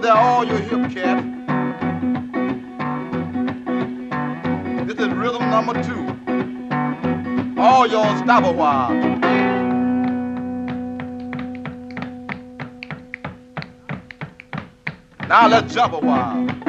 they're all your hip, cat. This is rhythm number 2. All yours, stop a while. Now let's jump a while.